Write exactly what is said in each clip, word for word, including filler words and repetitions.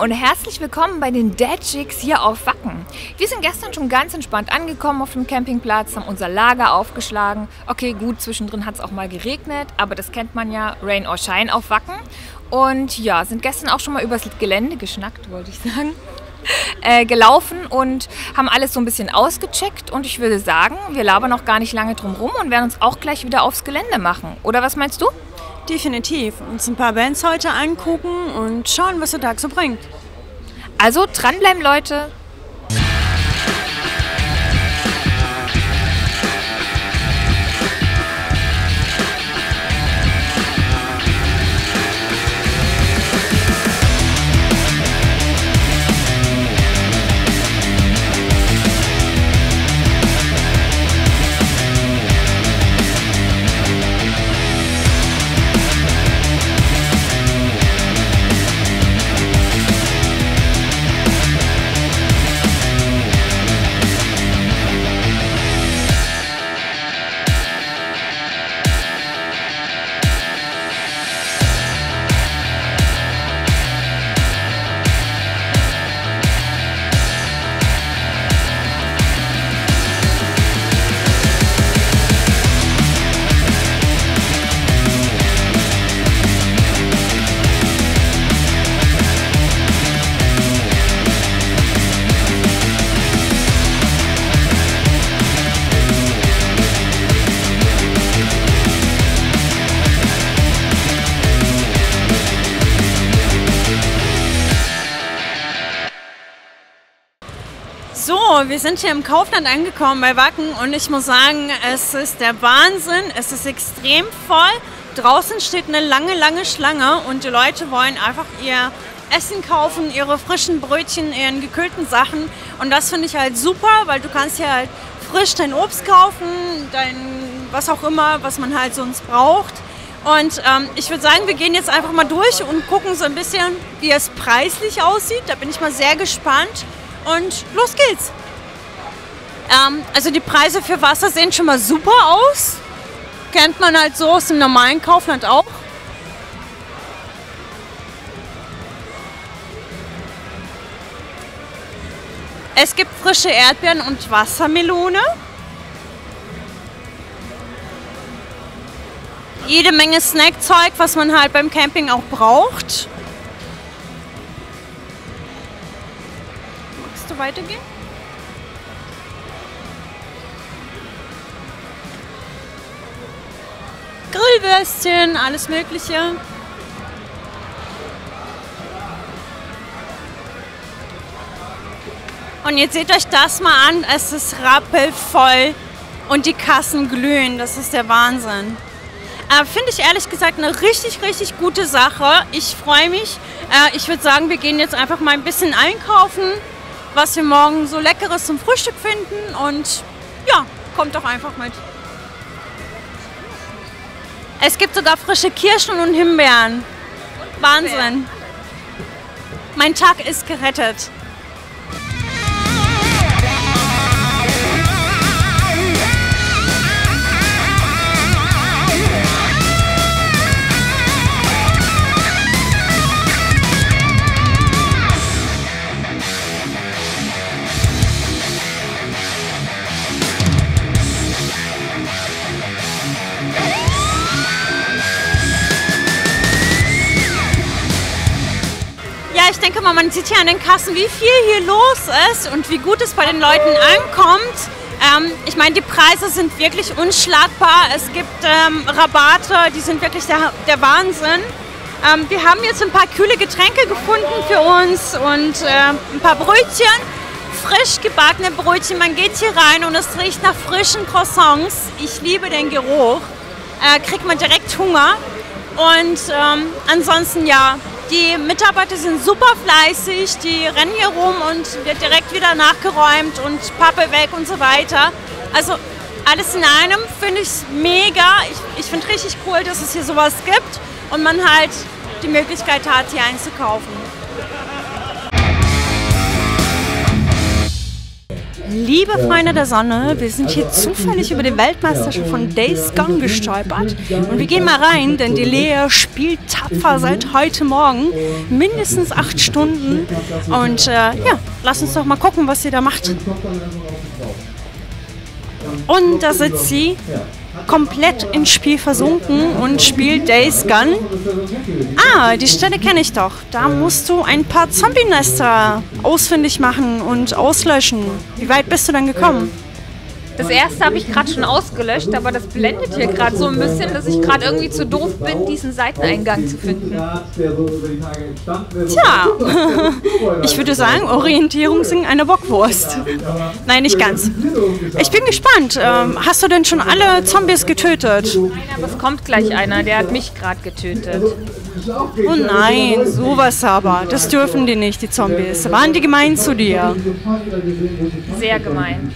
und herzlich willkommen bei den Dead Chicks hier auf Wacken. Wir sind gestern schon ganz entspannt angekommen auf dem Campingplatz, haben unser Lager aufgeschlagen. Okay, gut, zwischendrin hat es auch mal geregnet, aber das kennt man ja, Rain or Shine auf Wacken. Und ja, sind gestern auch schon mal übers Gelände geschnackt, wollte ich sagen, äh, gelaufen und haben alles so ein bisschen ausgecheckt. Und ich würde sagen, wir labern noch gar nicht lange drum rum und werden uns auch gleich wieder aufs Gelände machen. Oder was meinst du? Definitiv. Uns ein paar Bands heute angucken und schauen, was der Tag so bringt. Also dranbleiben, Leute! So, wir sind hier im Kaufland angekommen bei Wacken und ich muss sagen, es ist der Wahnsinn, es ist extrem voll. Draußen steht eine lange, lange Schlange und die Leute wollen einfach ihr Essen kaufen, ihre frischen Brötchen, ihren gekühlten Sachen. Und das finde ich halt super, weil du kannst hier halt frisch dein Obst kaufen, dein was auch immer, was man halt sonst braucht. Und ähm, ich würde sagen, wir gehen jetzt einfach mal durch und gucken so ein bisschen, wie es preislich aussieht. Da bin ich mal sehr gespannt. Und los geht's! Ähm, also die Preise für Wasser sehen schon mal super aus. Kennt man halt so aus dem normalen Kaufland auch. Es gibt frische Erdbeeren und Wassermelone. Jede Menge Snackzeug, was man halt beim Camping auch braucht. Weitergehen. Grillwürstchen, alles Mögliche. Und jetzt seht euch das mal an, es ist rappelvoll und die Kassen glühen, das ist der Wahnsinn. Äh, finde ich ehrlich gesagt eine richtig, richtig gute Sache. Ich freue mich. Äh, ich würde sagen, wir gehen jetzt einfach mal ein bisschen einkaufen, was wir morgen so Leckeres zum Frühstück finden und ja, kommt doch einfach mit. Es gibt sogar frische Kirschen und Himbeeren. Und Wahnsinn. Himbeeren. Mein Tag ist gerettet. Ich denke mal, man sieht hier an den Kassen, wie viel hier los ist und wie gut es bei den Leuten ankommt. Ähm, ich meine, die Preise sind wirklich unschlagbar. Es gibt ähm, Rabatte, die sind wirklich der, der Wahnsinn. Ähm, wir haben jetzt ein paar kühle Getränke gefunden für uns und äh, ein paar Brötchen, frisch gebackene Brötchen. Man geht hier rein und es riecht nach frischen Croissants. Ich liebe den Geruch. Äh, kriegt man direkt Hunger. Und ähm, ansonsten ja. Die Mitarbeiter sind super fleißig, die rennen hier rum und wird direkt wieder nachgeräumt und Pappe weg und so weiter. Also alles in einem finde ich mega. Ich, ich finde richtig cool, dass es hier sowas gibt und man halt die Möglichkeit hat, hier einzukaufen. Liebe Freunde der Sonne, wir sind hier zufällig über die Weltmeisterschaft von Days Gone gestolpert und wir gehen mal rein, denn die Lea spielt tapfer seit heute Morgen, mindestens acht Stunden und äh, ja, lass uns doch mal gucken, was sie da macht. Und da sitzt sie komplett ins Spiel versunken und spielt Days Gone. Ah, die Stelle kenne ich doch. Da musst du ein paar Zombie-Nester ausfindig machen und auslöschen. Wie weit bist du denn gekommen? Das erste habe ich gerade schon ausgelöscht, aber das blendet hier gerade so ein bisschen, dass ich gerade irgendwie zu doof bin, diesen Seiteneingang zu finden. Tja, ich würde sagen, Orientierung in einer Bockwurst. Nein, nicht ganz. Ich bin gespannt. Hast du denn schon alle Zombies getötet? Nein, aber es kommt gleich einer, der hat mich gerade getötet. Oh nein, sowas aber. Das dürfen die nicht, die Zombies. Waren die gemein zu dir? Sehr gemein.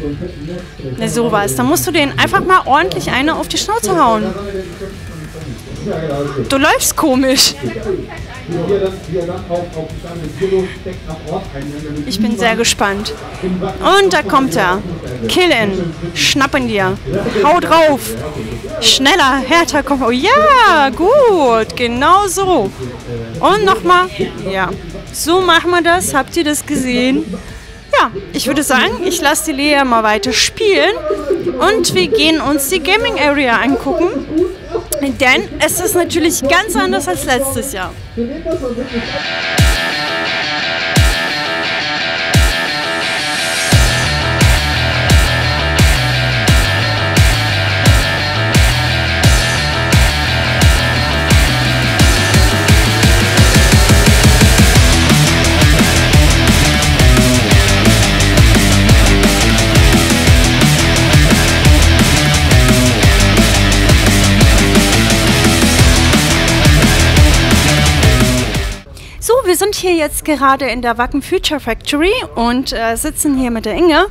Ne, sowas. Da musst du denen einfach mal ordentlich eine auf die Schnauze hauen. Du läufst komisch. Ich bin sehr gespannt. Und da kommt er. Kill ihn. Schnapp ihn dir. Hau drauf. Schneller, härter, komm. Oh ja, gut. Genau so. Und nochmal. Ja. So machen wir das. Habt ihr das gesehen? Ja, ich würde sagen, ich lasse die Lea mal weiter spielen und wir gehen uns die Gaming Area angucken, denn es ist natürlich ganz anders als letztes Jahr. Wir sind hier jetzt gerade in der Wacken Future Factory und äh, sitzen hier mit der Inge.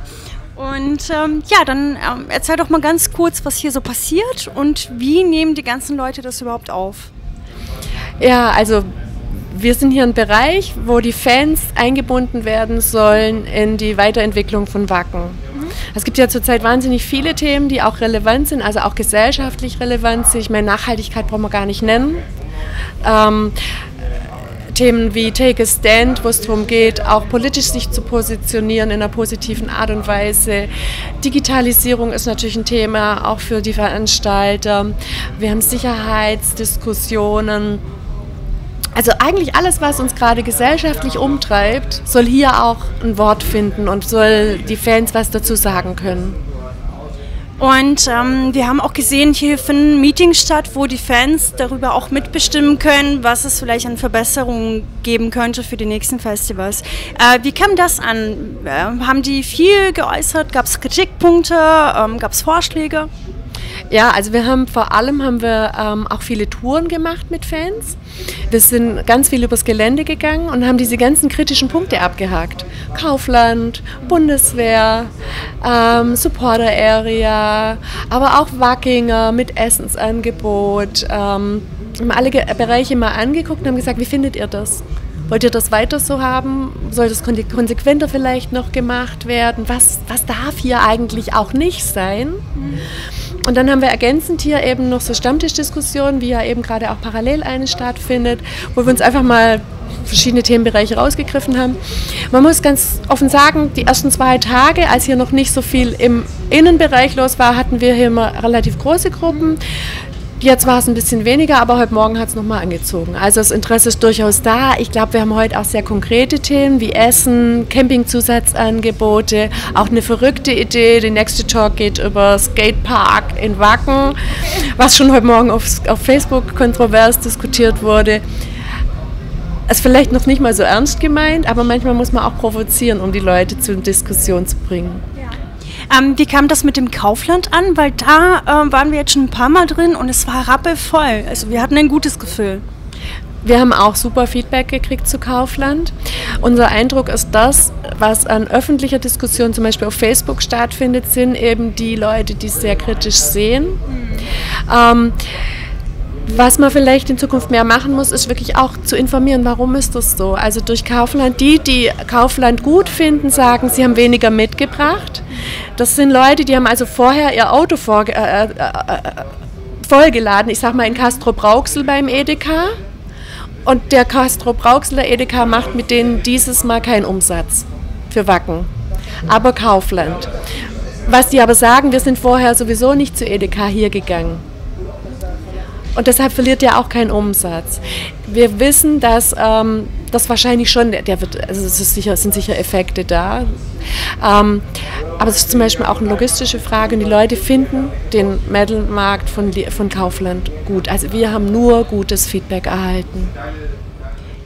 Und ähm, ja, dann ähm, erzähl doch mal ganz kurz, was hier so passiert und wie nehmen die ganzen Leute das überhaupt auf? Ja, also wir sind hier ein Bereich, wo die Fans eingebunden werden sollen in die Weiterentwicklung von Wacken. Mhm. Es gibt ja zurzeit wahnsinnig viele Themen, die auch relevant sind, also auch gesellschaftlich relevant sind. Ich meine, Nachhaltigkeit brauchen wir gar nicht nennen. Ähm, Themen wie Take a Stand, wo es darum geht, auch politisch sich zu positionieren in einer positiven Art und Weise. Digitalisierung ist natürlich ein Thema, auch für die Veranstalter. Wir haben Sicherheitsdiskussionen. Also eigentlich alles, was uns gerade gesellschaftlich umtreibt, soll hier auch ein Wort finden und soll die Fans was dazu sagen können. Und ähm, wir haben auch gesehen, hier finden Meetings statt, wo die Fans darüber auch mitbestimmen können, was es vielleicht an Verbesserungen geben könnte für die nächsten Festivals. Äh, wie kam das an? Äh, haben die viel geäußert? Gab es Kritikpunkte? Ähm, Gab es Vorschläge? Ja, also wir haben vor allem haben wir ähm, auch viele Touren gemacht mit Fans. Wir sind ganz viel übers Gelände gegangen und haben diese ganzen kritischen Punkte abgehakt. Kaufland, Bundeswehr, ähm, Supporter Area, aber auch Wackinger mit Essensangebot. Ähm, haben alle Ge Bereiche mal angeguckt und haben gesagt, wie findet ihr das? Wollt ihr das weiter so haben? Soll das kon konsequenter vielleicht noch gemacht werden? Was, was darf hier eigentlich auch nicht sein? Mhm. Und dann haben wir ergänzend hier eben noch so Stammtischdiskussionen, wie ja eben gerade auch parallel eine stattfindet, wo wir uns einfach mal verschiedene Themenbereiche rausgegriffen haben. Man muss ganz offen sagen, die ersten zwei Tage, als hier noch nicht so viel im Innenbereich los war, hatten wir hier immer relativ große Gruppen. Jetzt war es ein bisschen weniger, aber heute Morgen hat es nochmal angezogen. Also das Interesse ist durchaus da. Ich glaube, wir haben heute auch sehr konkrete Themen wie Essen, Campingzusatzangebote, auch eine verrückte Idee. Der nächste Talk geht über Skatepark in Wacken, was schon heute Morgen auf, auf Facebook kontrovers diskutiert wurde. Ist vielleicht noch nicht mal so ernst gemeint, aber manchmal muss man auch provozieren, um die Leute zur Diskussion zu bringen. Ähm, wie kam das mit dem Kaufland an? Weil da äh, waren wir jetzt schon ein paar Mal drin und es war rappelvoll. Also wir hatten ein gutes Gefühl. Wir haben auch super Feedback gekriegt zu Kaufland. Unser Eindruck ist das, was an öffentlicher Diskussion zum Beispiel auf Facebook stattfindet, sind eben die Leute, die es sehr kritisch sehen. Mhm. Ähm, Was man vielleicht in Zukunft mehr machen muss, ist wirklich auch zu informieren, warum ist das so. Also durch Kaufland, die, die Kaufland gut finden, sagen, sie haben weniger mitgebracht. Das sind Leute, die haben also vorher ihr Auto vor, äh, äh, vollgeladen, ich sag mal in Castrop-Rauxel beim Edeka. Und der Castrop-Rauxeler Edeka macht mit denen dieses Mal keinen Umsatz für Wacken, aber Kaufland. Was die aber sagen, wir sind vorher sowieso nicht zu Edeka hier gegangen. Und deshalb verliert der auch keinen Umsatz. Wir wissen, dass ähm, das wahrscheinlich schon, der wird, also es ist sicher, sind sicher Effekte da. Ähm, aber es ist zum Beispiel auch eine logistische Frage und die Leute finden den Metal-Markt von, von Kaufland gut. Also wir haben nur gutes Feedback erhalten.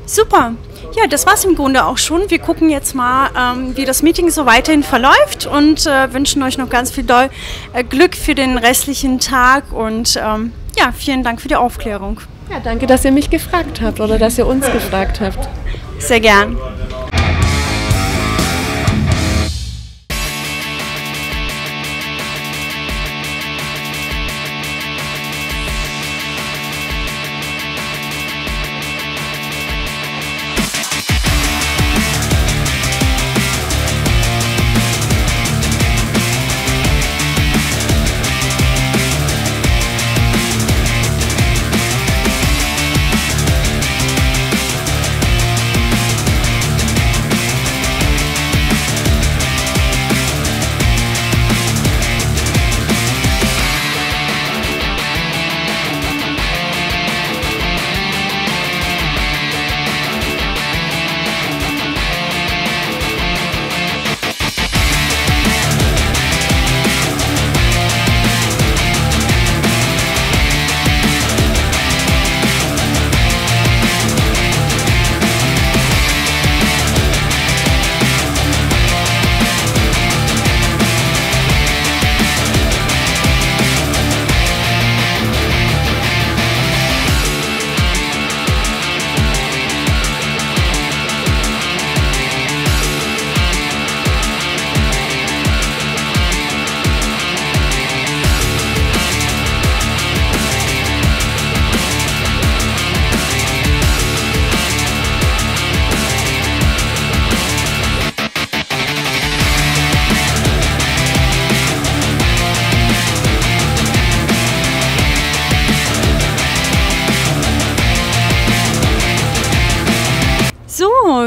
Super. Ja, das war's im Grunde auch schon. Wir gucken jetzt mal, ähm, wie das Meeting so weiterhin verläuft und äh, wünschen euch noch ganz viel Deu äh, Glück für den restlichen Tag und ähm, ja, vielen Dank für die Aufklärung. Ja, danke, dass ihr mich gefragt habt oder dass ihr uns gefragt habt. Sehr gern.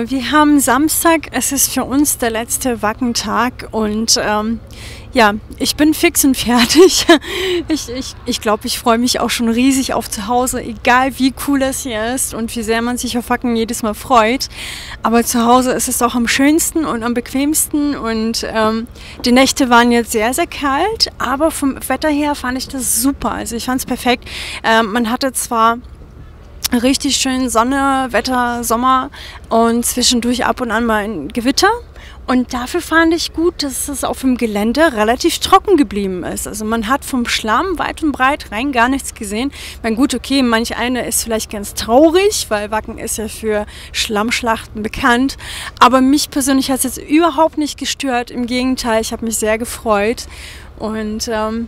Wir haben Samstag, es ist für uns der letzte Wackentag und ähm, ja, ich bin fix und fertig. Ich glaube, ich, ich, glaub, ich freue mich auch schon riesig auf zu Hause, egal wie cool es hier ist und wie sehr man sich auf Wacken jedes Mal freut. Aber zu Hause ist es auch am schönsten und am bequemsten und ähm, die Nächte waren jetzt sehr, sehr kalt, aber vom Wetter her fand ich das super. Also ich fand es perfekt. Ähm, man hatte zwar richtig schön Sonne, Wetter, Sommer und zwischendurch ab und an mal ein Gewitter. Und dafür fand ich gut, dass es auf dem Gelände relativ trocken geblieben ist. Also man hat vom Schlamm weit und breit rein gar nichts gesehen. Ich meine, gut, okay, manch einer ist vielleicht ganz traurig, weil Wacken ist ja für Schlammschlachten bekannt. Aber mich persönlich hat es jetzt überhaupt nicht gestört. Im Gegenteil, ich habe mich sehr gefreut und ähm,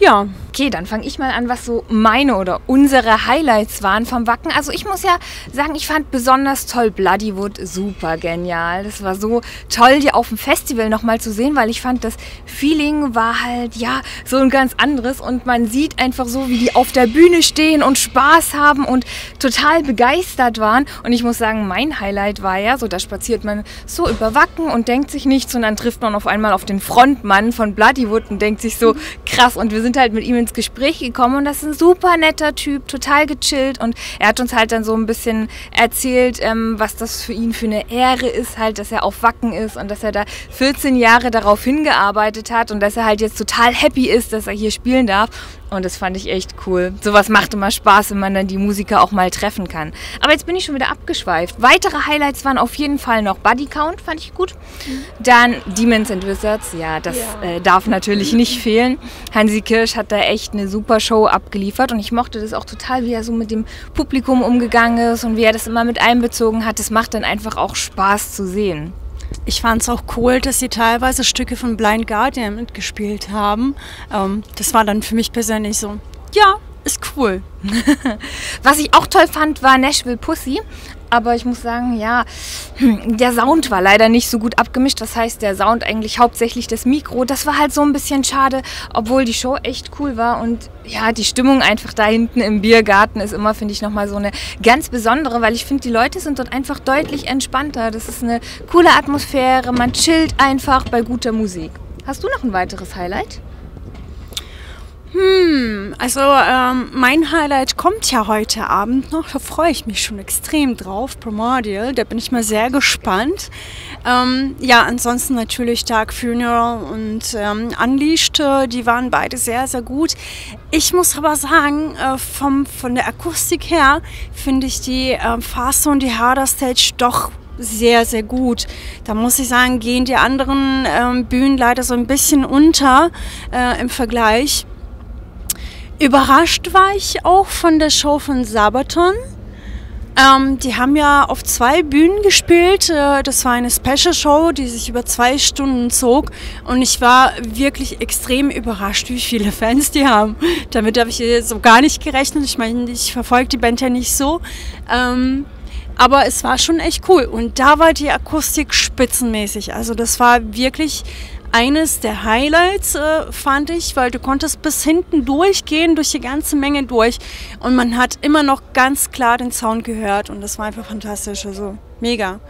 ja. Okay, dann fange ich mal an, was so meine oder unsere Highlights waren vom Wacken. Also ich muss ja sagen, ich fand besonders toll Bloodywood super genial. Das war so toll, die auf dem Festival nochmal zu sehen, weil ich fand, das Feeling war halt, ja, so ein ganz anderes. Und man sieht einfach so, wie die auf der Bühne stehen und Spaß haben und total begeistert waren. Und ich muss sagen, mein Highlight war ja so, da spaziert man so über Wacken und denkt sich nichts. Und dann trifft man auf einmal auf den Frontmann von Bloodywood und denkt sich so, krass, und wir sind halt mit ihm ins Gespräch gekommen und das ist ein super netter Typ, total gechillt und er hat uns halt dann so ein bisschen erzählt, ähm, was das für ihn für eine Ehre ist, halt, dass er auf Wacken ist und dass er da vierzehn Jahre darauf hingearbeitet hat und dass er halt jetzt total happy ist, dass er hier spielen darf. Und das fand ich echt cool. Sowas macht immer Spaß, wenn man dann die Musiker auch mal treffen kann. Aber jetzt bin ich schon wieder abgeschweift. Weitere Highlights waren auf jeden Fall noch Body Count, fand ich gut. Dann Demons and Wizards, ja, das äh, darf natürlich nicht fehlen. Hansi Kirsch hat da echt eine super Show abgeliefert und ich mochte das auch total, wie er so mit dem Publikum umgegangen ist und wie er das immer mit einbezogen hat. Das macht dann einfach auch Spaß zu sehen. Ich fand es auch cool, dass sie teilweise Stücke von Blind Guardian mitgespielt haben. Ähm, das war dann für mich persönlich so, ja, ist cool. Was ich auch toll fand, war Nashville Pussy. Aber ich muss sagen, ja, der Sound war leider nicht so gut abgemischt. Das heißt, der Sound eigentlich hauptsächlich das Mikro. Das war halt so ein bisschen schade, obwohl die Show echt cool war. Und ja, die Stimmung einfach da hinten im Biergarten ist immer, finde ich, nochmal so eine ganz besondere. Weil ich finde, die Leute sind dort einfach deutlich entspannter. Das ist eine coole Atmosphäre. Man chillt einfach bei guter Musik. Hast du noch ein weiteres Highlight? Hm, also ähm, mein Highlight kommt ja heute Abend noch, da freue ich mich schon extrem drauf, Primordial, da bin ich mal sehr gespannt. Ähm, ja, ansonsten natürlich Dark Funeral und ähm, Unleashed, die waren beide sehr, sehr gut. Ich muss aber sagen, äh, vom, von der Akustik her finde ich die äh, Faster und die Harder Stage doch sehr, sehr gut. Da muss ich sagen, gehen die anderen äh, Bühnen leider so ein bisschen unter äh, im Vergleich. Überrascht war ich auch von der Show von Sabaton. Ähm, die haben ja auf zwei Bühnen gespielt. Das war eine Special-Show, die sich über zwei Stunden zog. Und ich war wirklich extrem überrascht, wie viele Fans die haben. Damit habe ich so gar nicht gerechnet. Ich meine, ich verfolge die Band ja nicht so. Ähm, aber es war schon echt cool. Und da war die Akustik spitzenmäßig. Also das war wirklich eines der Highlights, äh, fand ich, weil du konntest bis hinten durchgehen, durch die ganze Menge durch und man hat immer noch ganz klar den Sound gehört und das war einfach fantastisch, also mega.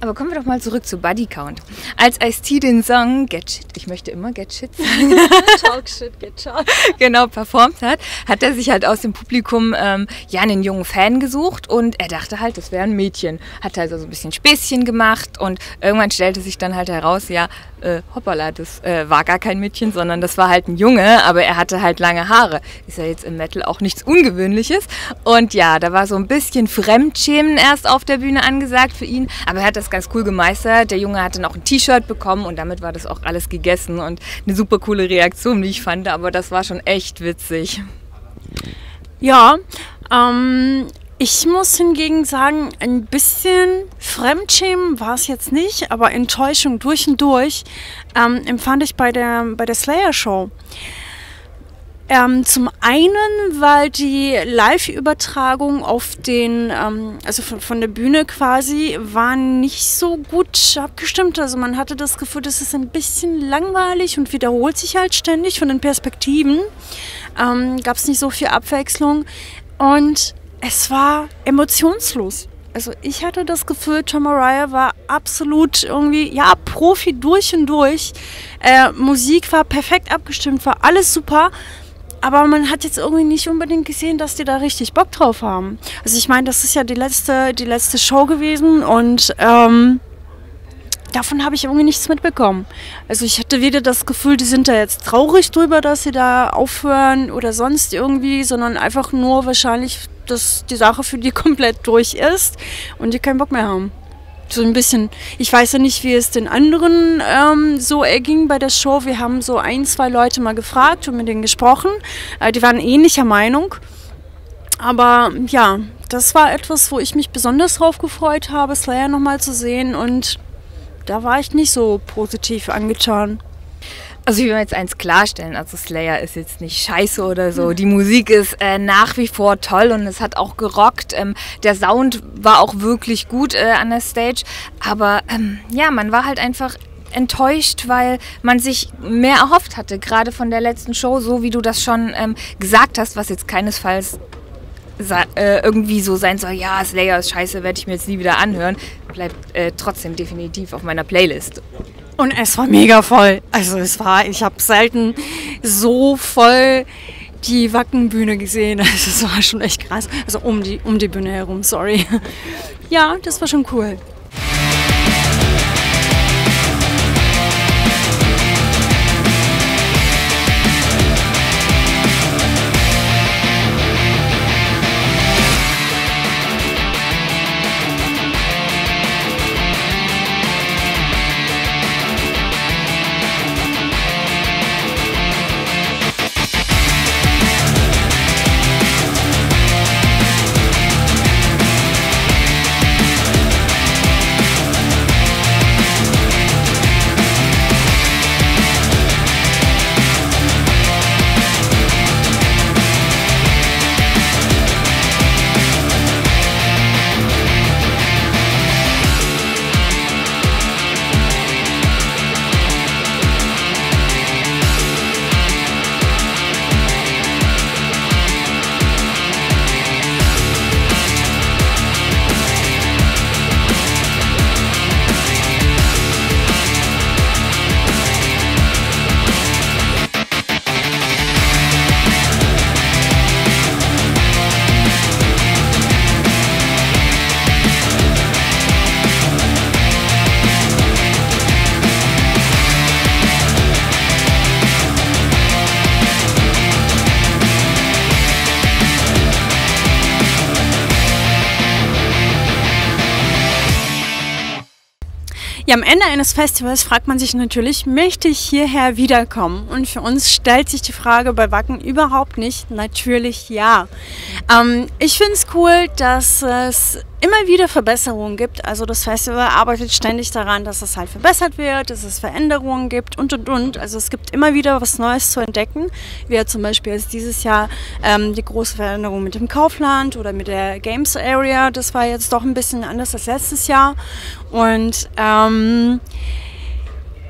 Aber kommen wir doch mal zurück zu Body Count. Als Ice-T den Song Get Shit, ich möchte immer Get Shit sagen, Talk Shit, Get Shot, genau, performt hat, hat er sich halt aus dem Publikum ähm, ja einen jungen Fan gesucht und er dachte halt, das wäre ein Mädchen. Hat halt also so ein bisschen Späßchen gemacht und irgendwann stellte sich dann halt heraus, ja, äh, hoppala, das äh, war gar kein Mädchen, sondern das war halt ein Junge, aber er hatte halt lange Haare. Ist ja jetzt im Metal auch nichts Ungewöhnliches. Und ja, da war so ein bisschen Fremdschämen erst auf der Bühne angesagt für ihn, aber er hat das ganz cool gemeistert. Der Junge hat dann auch ein T-Shirt bekommen und damit war das auch alles gegessen und eine super coole Reaktion, wie ich fand, aber das war schon echt witzig. Ja, ähm, ich muss hingegen sagen, ein bisschen Fremdschämen war es jetzt nicht, aber Enttäuschung durch und durch ähm, empfand ich bei der, bei der Slayer-Show. Ähm, zum einen, weil die Live-Übertragung auf den, ähm, also von, von der Bühne quasi, war nicht so gut abgestimmt. Also man hatte das Gefühl, das ist ein bisschen langweilig und wiederholt sich halt ständig von den Perspektiven. Ähm, gab es nicht so viel Abwechslung und es war emotionslos. Also ich hatte das Gefühl, Tom Araya war absolut irgendwie, ja, Profi durch und durch. Äh, Musik war perfekt abgestimmt, war alles super. Aber man hat jetzt irgendwie nicht unbedingt gesehen, dass die da richtig Bock drauf haben. Also ich meine, das ist ja die letzte, die letzte Show gewesen und ähm, davon habe ich irgendwie nichts mitbekommen. Also ich hatte weder das Gefühl, die sind da jetzt traurig drüber, dass sie da aufhören oder sonst irgendwie, sondern einfach nur wahrscheinlich, dass die Sache für die komplett durch ist und die keinen Bock mehr haben. So ein bisschen, ich weiß ja nicht, wie es den anderen ähm, so erging bei der Show. Wir haben so ein, zwei Leute mal gefragt und mit denen gesprochen. Äh, die waren ähnlicher Meinung. Aber ja, das war etwas, wo ich mich besonders drauf gefreut habe, Slayer nochmal zu sehen. Und da war ich nicht so positiv angetan. Also ich will jetzt eins klarstellen, also Slayer ist jetzt nicht scheiße oder so. Die Musik ist äh, nach wie vor toll und es hat auch gerockt. Ähm, der Sound war auch wirklich gut äh, an der Stage. Aber ähm, ja, man war halt einfach enttäuscht, weil man sich mehr erhofft hatte, gerade von der letzten Show, so wie du das schon ähm, gesagt hast, was jetzt keinesfalls irgendwie so sein soll, ja, Slayer ist scheiße, werde ich mir jetzt nie wieder anhören, bleibt äh, trotzdem definitiv auf meiner Playlist. Und es war mega voll. Also es war, ich habe selten so voll die Wacken-Bühne gesehen. Also es war schon echt krass. Also um die, um die Bühne herum, sorry. Ja, das war schon cool. Ja, am Ende eines Festivals fragt man sich natürlich, möchte ich hierher wiederkommen? Und für uns stellt sich die Frage bei Wacken überhaupt nicht. Natürlich ja. Ähm, ich finde es cool, dass es immer wieder Verbesserungen gibt. Also das Festival arbeitet ständig daran, dass es halt verbessert wird, dass es Veränderungen gibt und und und. Also es gibt immer wieder was Neues zu entdecken. Wie zum Beispiel ist dieses Jahr ähm, die große Veränderung mit dem Kaufland oder mit der Games Area. Das war jetzt doch ein bisschen anders als letztes Jahr. Und ähm,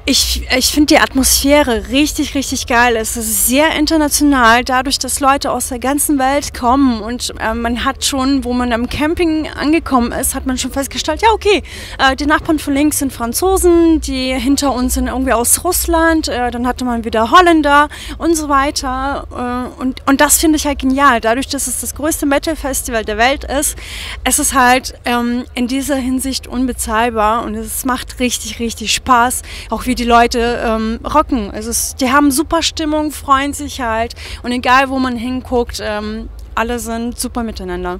ich, ich finde die Atmosphäre richtig, richtig geil. Es ist sehr international, dadurch, dass Leute aus der ganzen Welt kommen. Und äh, man hat schon, wo man am Camping angekommen ist, hat man schon festgestellt, ja okay, äh, die Nachbarn von links sind Franzosen, die hinter uns sind irgendwie aus Russland, äh, dann hatte man wieder Holländer und so weiter. Äh, und, und das finde ich halt genial. Dadurch, dass es das größte Metal-Festival der Welt ist, es ist halt ähm, in dieser Hinsicht unbezahlbar. Und es macht richtig, richtig Spaß, auch wie die Leute ähm, rocken. Also es, die haben super Stimmung, freuen sich halt und egal wo man hinguckt, ähm, alle sind super miteinander.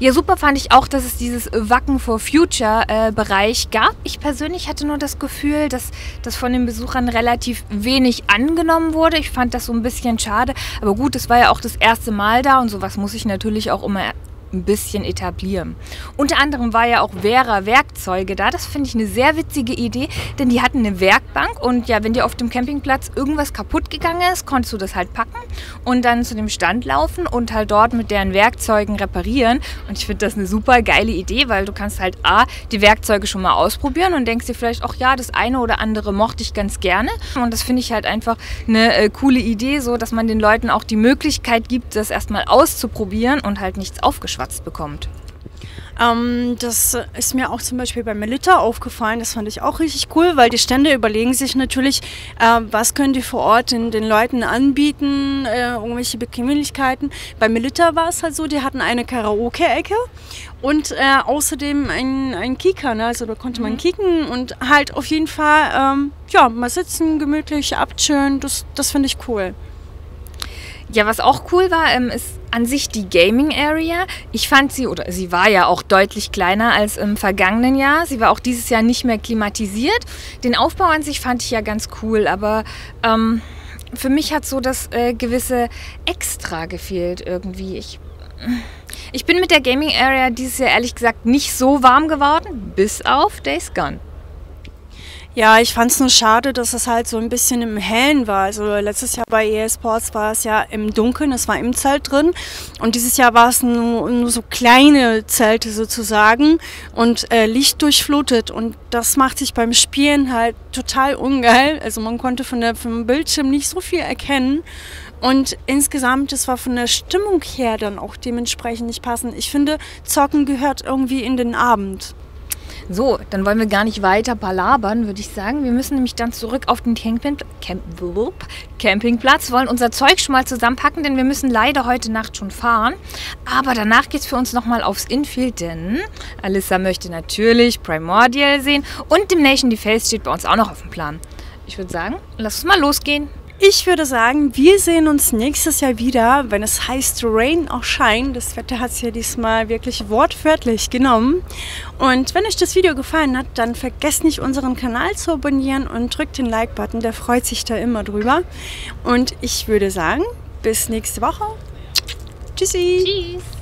Ja, super fand ich auch, dass es dieses Wacken for Future äh, Bereich gab. Ich persönlich hatte nur das Gefühl, dass das von den Besuchern relativ wenig angenommen wurde. Ich fand das so ein bisschen schade, aber gut, das war ja auch das erste Mal da und sowas muss ich natürlich auch immer ein bisschen etablieren. Unter anderem war ja auch Wera Werkzeuge da. Das finde ich eine sehr witzige Idee, denn die hatten eine Werkbank und ja, wenn dir auf dem Campingplatz irgendwas kaputt gegangen ist, konntest du das halt packen und dann zu dem Stand laufen und halt dort mit deren Werkzeugen reparieren. Und ich finde das eine super geile Idee, weil du kannst halt A, die Werkzeuge schon mal ausprobieren und denkst dir vielleicht auch, ja, das eine oder andere mochte ich ganz gerne. Und das finde ich halt einfach eine äh, coole Idee, so dass man den Leuten auch die Möglichkeit gibt, das erstmal auszuprobieren und halt nichts aufgeschwatzt bekommt. Ähm, das ist mir auch zum Beispiel bei Melitta aufgefallen, das fand ich auch richtig cool, weil die Stände überlegen sich natürlich, äh, was können die vor Ort den, den Leuten anbieten, äh, irgendwelche Bequemlichkeiten. Bei Melitta war es halt so, die hatten eine Karaoke-Ecke und äh, außerdem ein, ein Kika, ne? Also da konnte man mhm. kicken und halt auf jeden Fall ähm, ja, mal sitzen, gemütlich, abchillen, das, das finde ich cool. Ja, was auch cool war, ähm, ist an sich die Gaming Area. Ich fand sie, oder sie war ja auch deutlich kleiner als im vergangenen Jahr. Sie war auch dieses Jahr nicht mehr klimatisiert. Den Aufbau an sich fand ich ja ganz cool, aber ähm, für mich hat so das äh, gewisse Extra gefehlt irgendwie. Ich, ich bin mit der Gaming Area dieses Jahr ehrlich gesagt nicht so warm geworden, bis auf Days Gone. Ja, ich fand es nur schade, dass es halt so ein bisschen im Hellen war. Also letztes Jahr bei E A Sports war es ja im Dunkeln, es war im Zelt drin. Und dieses Jahr war es nur, nur so kleine Zelte sozusagen und äh, Licht durchflutet. Und das macht sich beim Spielen halt total ungeil. Also man konnte von der, vom Bildschirm nicht so viel erkennen. Und insgesamt, das war von der Stimmung her dann auch dementsprechend nicht passend. Ich finde, Zocken gehört irgendwie in den Abend. So, dann wollen wir gar nicht weiter palabern, würde ich sagen. Wir müssen nämlich dann zurück auf den Camping, Camp, Campingplatz, wollen unser Zeug schon mal zusammenpacken, denn wir müssen leider heute Nacht schon fahren. Aber danach geht es für uns nochmal aufs Infield, denn Alissa möchte natürlich Primordial sehen und dem Nation Defense steht bei uns auch noch auf dem Plan. Ich würde sagen, lass uns mal losgehen. Ich würde sagen, wir sehen uns nächstes Jahr wieder, wenn es heißt Rain or Shine. Das Wetter hat es ja diesmal wirklich wortwörtlich genommen. Und wenn euch das Video gefallen hat, dann vergesst nicht, unseren Kanal zu abonnieren und drückt den Like-Button, der freut sich da immer drüber. Und ich würde sagen, bis nächste Woche. Tschüssi. Tschüss.